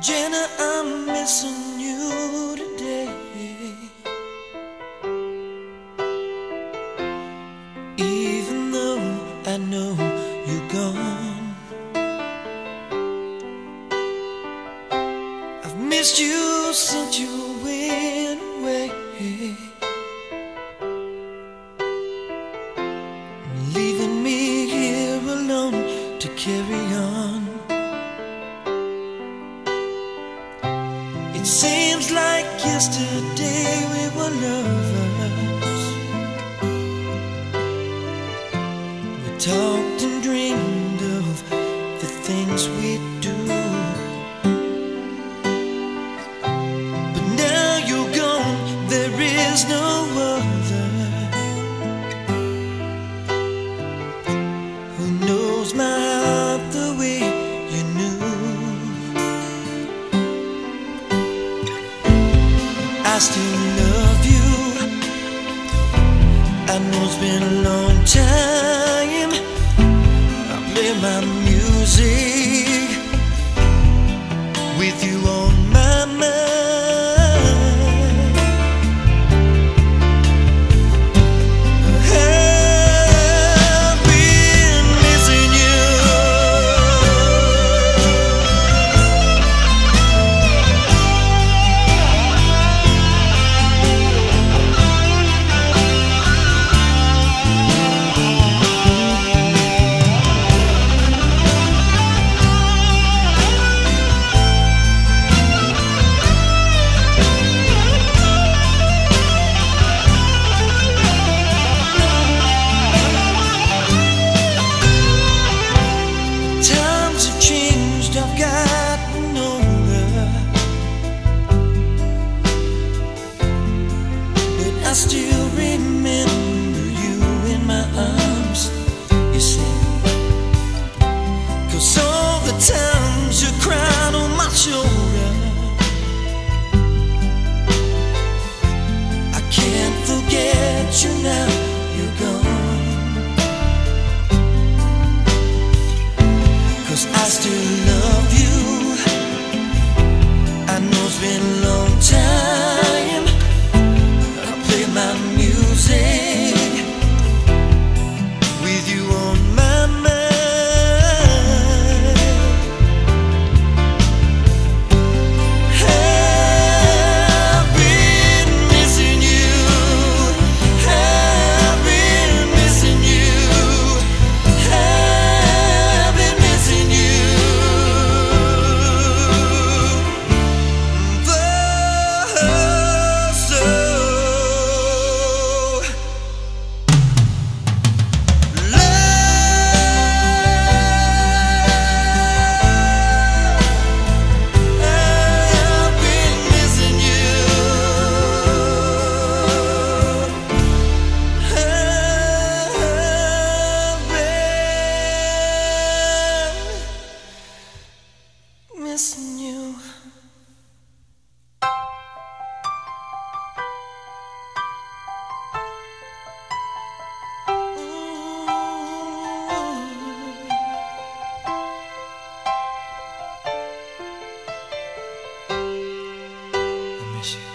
Janna, I'm missing you today. Even though I know you're gone, I've missed you since you went away. Leaving me here alone to carry on. It seems like yesterday we were lovers. We talked and dreamed of the things we do. But now you're gone, there is no other who knows my heart the way you knew. I still love you. I know it's been a long time. I play my music with you on my mind. I've been missing you. I still remember you in my arms, you see, 'cause all the times you cried on my shoulder, I can't forget you now you're gone. 'Cause I still love you. I know it's been a long time. Missing you. I miss you.